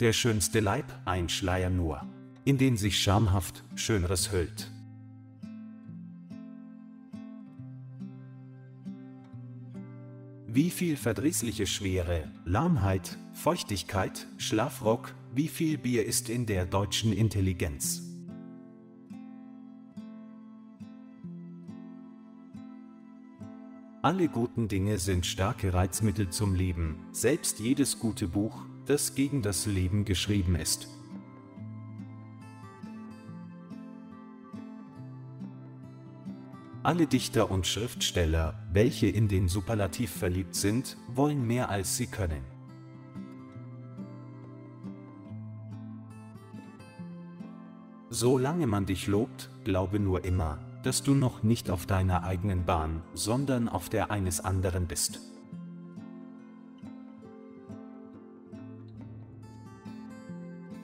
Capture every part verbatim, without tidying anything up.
Der schönste Leib, ein Schleier nur, in den sich schamhaft Schöneres hüllt. Wie viel verdrießliche Schwere, Lahmheit, Feuchtigkeit, Schlafrock, wie viel Bier ist in der deutschen Intelligenz? Alle guten Dinge sind starke Reizmittel zum Leben, selbst jedes gute Buch, das gegen das Leben geschrieben ist. Alle Dichter und Schriftsteller, welche in den Superlativ verliebt sind, wollen mehr als sie können. Solange man dich lobt, glaube nur immer, dass du noch nicht auf deiner eigenen Bahn, sondern auf der eines anderen bist.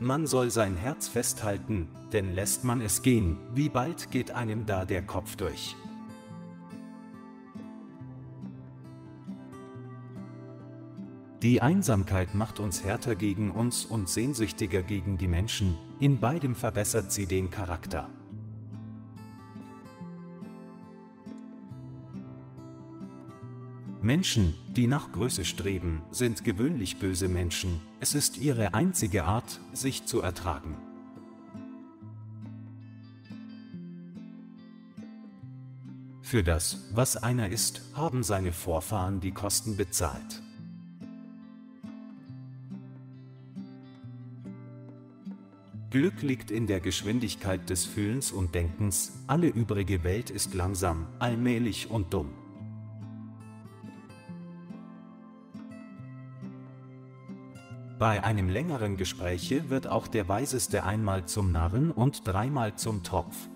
Man soll sein Herz festhalten, denn lässt man es gehen, wie bald geht einem da der Kopf durch. Die Einsamkeit macht uns härter gegen uns und sehnsüchtiger gegen die Menschen, in beidem verbessert sie den Charakter. Menschen, die nach Größe streben, sind gewöhnlich böse Menschen, es ist ihre einzige Art, sich zu ertragen. Für das, was einer ist, haben seine Vorfahren die Kosten bezahlt. Glück liegt in der Geschwindigkeit des Fühlens und Denkens, alle übrige Welt ist langsam, allmählich und dumm. Bei einem längeren Gespräch wird auch der Weiseste einmal zum Narren und dreimal zum Tropf.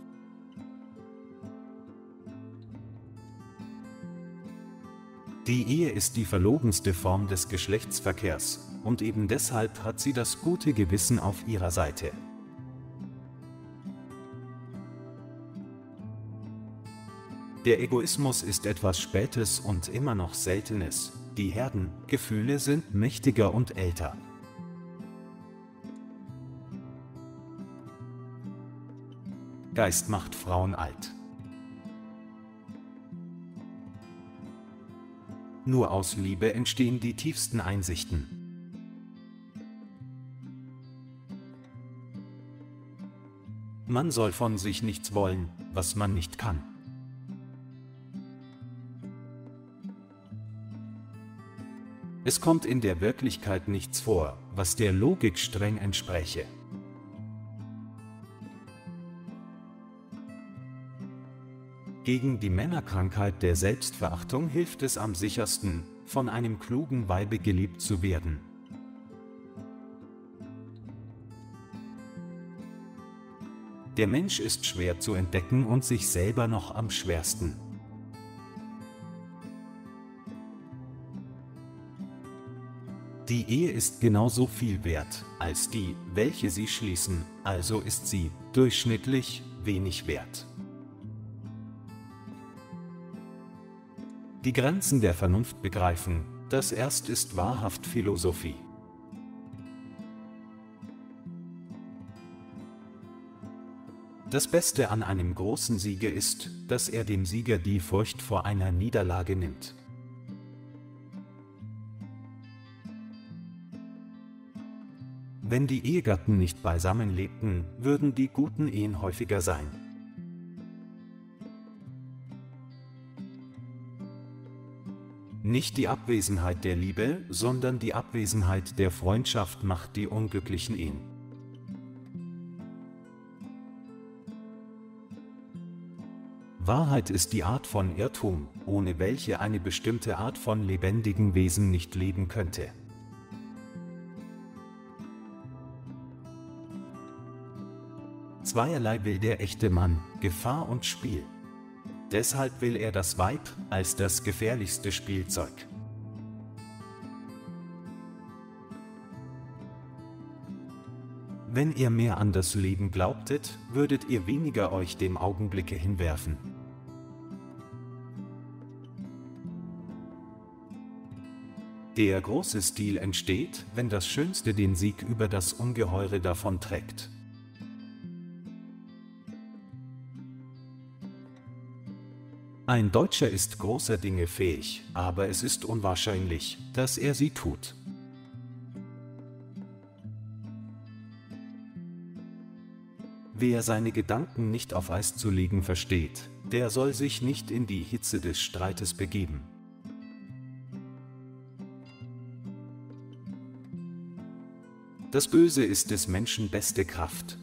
Die Ehe ist die verlogenste Form des Geschlechtsverkehrs, und eben deshalb hat sie das gute Gewissen auf ihrer Seite. Der Egoismus ist etwas Spätes und immer noch Seltenes, die Herdengefühle sind mächtiger und älter. Geist macht Frauen alt. Nur aus Liebe entstehen die tiefsten Einsichten. Man soll von sich nichts wollen, was man nicht kann. Es kommt in der Wirklichkeit nichts vor, was der Logik streng entspräche. Gegen die Männerkrankheit der Selbstverachtung hilft es am sichersten, von einem klugen Weibe geliebt zu werden. Der Mensch ist schwer zu entdecken und sich selber noch am schwersten. Die Ehe ist genauso viel wert, als die, welche sie schließen, also ist sie, durchschnittlich, wenig wert. Die Grenzen der Vernunft begreifen, das erst ist wahrhaft Philosophie. Das Beste an einem großen Siege ist, dass er dem Sieger die Furcht vor einer Niederlage nimmt. Wenn die Ehegatten nicht beisammen lebten, würden die guten Ehen häufiger sein. Nicht die Abwesenheit der Liebe, sondern die Abwesenheit der Freundschaft macht die unglücklichen Ehen. Wahrheit ist die Art von Irrtum, ohne welche eine bestimmte Art von lebendigen Wesen nicht leben könnte. Zweierlei will der echte Mann, Gefahr und Spiel. Deshalb will er das Weib als das gefährlichste Spielzeug. Wenn ihr mehr an das Leben glaubtet, würdet ihr weniger euch dem Augenblicke hinwerfen. Der große Stil entsteht, wenn das Schönste den Sieg über das Ungeheure davonträgt. Ein Deutscher ist großer Dinge fähig, aber es ist unwahrscheinlich, dass er sie tut. Wer seine Gedanken nicht auf Eis zu legen versteht, der soll sich nicht in die Hitze des Streites begeben. Das Böse ist des Menschen beste Kraft,